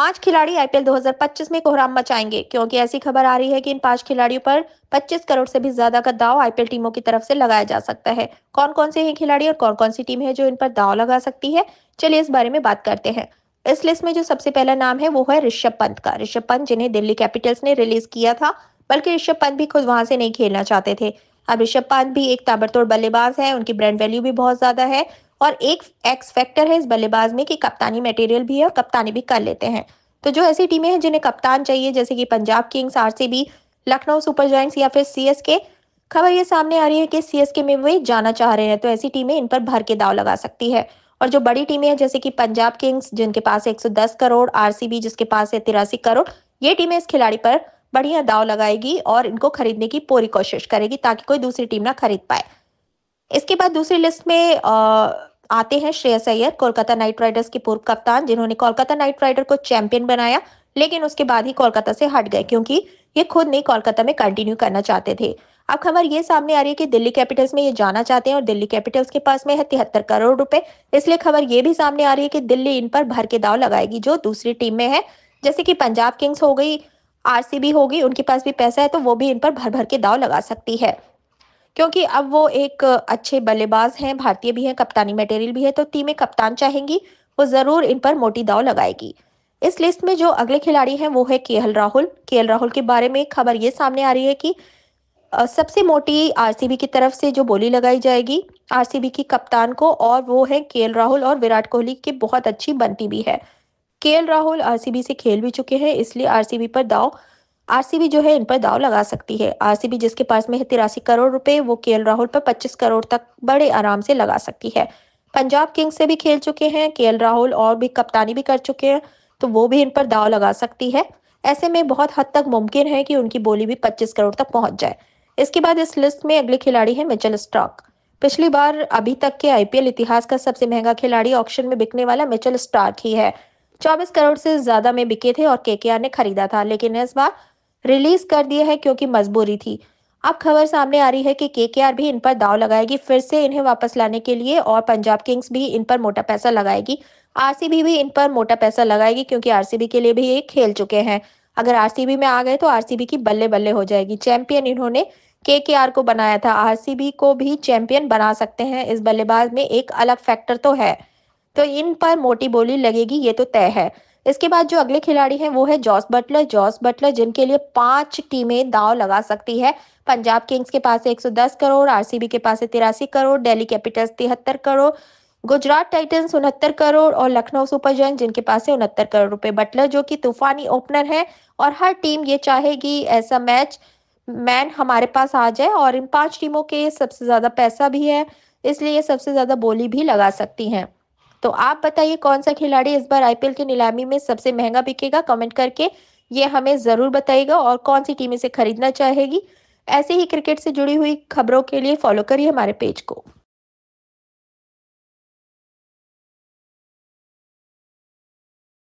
5 खिलाड़ी आईपीएल 2025 में कोहराम मचाएंगे, क्योंकि ऐसी खबर आ रही है कि इन 5 खिलाड़ियों पर 25 करोड़ से भी ज्यादा का दाव आईपीएल टीमों की तरफ से लगाया जा सकता है। कौन कौन से खिलाड़ी और कौन कौन सी टीम है जो इन पर दाव लगा सकती है, चलिए इस बारे में बात करते हैं। इस लिस्ट में जो सबसे पहला नाम है वो है ऋषभ पंत का। ऋषभ पंत जिन्हें दिल्ली कैपिटल्स ने रिलीज किया था, बल्कि ऋषभ पंत भी खुद वहां से नहीं खेलना चाहते थे। अब ऋषभ पंत भी एक ताबड़तोड़ बल्लेबाज है, उनकी ब्रांड वैल्यू भी बहुत ज्यादा है और एक एक्स फैक्टर है इस बल्लेबाज में कि कप्तानी मटेरियल भी है और कप्तानी भी कर लेते हैं। तो जो ऐसी टीमें हैं जिन्हें कप्तान चाहिए, जैसे कि Punjab Kings, RCB, Lucknow Super Giants या फिर सीएसके, खबर ये सामने आ रही है कि सीएसके में वे जाना चाह रहे हैं, तो ऐसी टीमें इन पर भर के दाव लगा सकती है। और जो बड़ी टीमें हैं जैसे कि पंजाब किंग्स जिनके पास 110 करोड़, आरसीबी जिसके पास है 83 करोड़, ये टीमें इस खिलाड़ी पर बढ़िया दाव लगाएगी और इनको खरीदने की पूरी कोशिश करेगी ताकि कोई दूसरी टीम ना खरीद पाए। इसके बाद दूसरी लिस्ट में आते हैं श्रेयस सैयद, कोलकाता नाइट राइडर्स के पूर्व कप्तान, जिन्होंने कोलकाता नाइट राइडर को चैंपियन बनाया, लेकिन उसके बाद ही कोलकाता से हट गए क्योंकि ये खुद नहीं कोलकाता में कंटिन्यू करना चाहते थे। अब खबर ये सामने आ रही है कि दिल्ली कैपिटल्स में ये जाना चाहते हैं और दिल्ली कैपिटल्स के पास में है 73 करोड़ रुपए, इसलिए खबर ये भी सामने आ रही है कि दिल्ली इन पर भर के दाव लगाएगी जो दूसरी टीम में है, जैसे कि पंजाब किंग्स हो गई, आरसीबी हो गई, उनके पास भी पैसा है तो वो भी इन पर भर भर के दाव लगा सकती है, क्योंकि अब वो एक अच्छे बल्लेबाज हैं, भारतीय भी हैं, कप्तानी मटेरियल भी है, तो टीमें कप्तान चाहेंगी, वो जरूर इन पर मोटी दाव लगाएगी। इस लिस्ट में जो अगले खिलाड़ी हैं वो है के राहुल के बारे में खबर ये सामने आ रही है कि सबसे मोटी आरसीबी की तरफ से जो बोली लगाई जाएगी आरसीबी की कप्तान को, और वो है के राहुल और विराट कोहली की बहुत अच्छी बनती भी है। के राहुल आरसीबी से खेल भी चुके हैं, इसलिए आरसीबी जो है इन पर दाव लगा सकती है। आरसीबी जिसके पास में है 83 करोड़ रुपए, वो केएल राहुल पर 25 करोड़ तक बड़े आराम से लगा सकती है। पंजाब किंग्स से भी खेल चुके हैं केएल राहुल और भी कप्तानी भी कर चुके हैं, तो वो भी इन पर दाव लगा सकती है। ऐसे में बहुत हद तक मुमकिन है कि उनकी बोली भी 25 करोड़ तक पहुंच जाए। इसके बाद इस लिस्ट में अगले खिलाड़ी है मिचल स्टॉक। पिछली बार अभी तक के आईपीएल इतिहास का सबसे महंगा खिलाड़ी ऑक्शन में बिकने वाला मिचल स्टॉक ही है। 24 करोड़ से ज्यादा में बिके थे और केकेआर ने खरीदा था, लेकिन इस बार रिलीज कर दिया है क्योंकि मजबूरी थी। अब खबर सामने आ रही है कि केकेआर भी इन पर दाव लगाएगी फिर से इन्हें वापस लाने के लिए, और पंजाब किंग्स भी इन पर मोटा पैसा लगाएगी, आरसीबी भी इन पर मोटा पैसा लगाएगी क्योंकि आरसीबी के लिए भी ये खेल चुके हैं। अगर आरसीबी में आ गए तो आरसीबी की बल्ले बल्ले हो जाएगी। चैंपियन इन्होंने केकेआर को बनाया था, आरसीबी को भी चैंपियन बना सकते हैं, इस बल्लेबाज में एक अलग फैक्टर तो है, तो इन पर मोटी बोली लगेगी ये तो तय है। इसके बाद जो अगले खिलाड़ी हैं वो है जॉस बटलर जिनके लिए 5 टीमें दाव लगा सकती है। पंजाब किंग्स के पास 110 करोड़, आरसीबी के पास 83 करोड़, दिल्ली कैपिटल्स 73 करोड़, गुजरात टाइटन्स 69 करोड़ और लखनऊ सुपरजायंट्स जिनके पास 69 करोड़ रुपए। बटलर जो कि तूफानी ओपनर है और हर टीम ये चाहेगी ऐसा मैन हमारे पास आ जाए, और इन 5 टीमों के सबसे ज्यादा पैसा भी है, इसलिए ये सबसे ज्यादा बोली भी लगा सकती है। तो आप बताइए कौन सा खिलाड़ी इस बार आईपीएल की नीलामी में सबसे महंगा बिकेगा, कमेंट करके ये हमें जरूर बताइएगा, और कौन सी टीम इसे खरीदना चाहेगी। ऐसे ही क्रिकेट से जुड़ी हुई खबरों के लिए फॉलो करिए हमारे पेज को।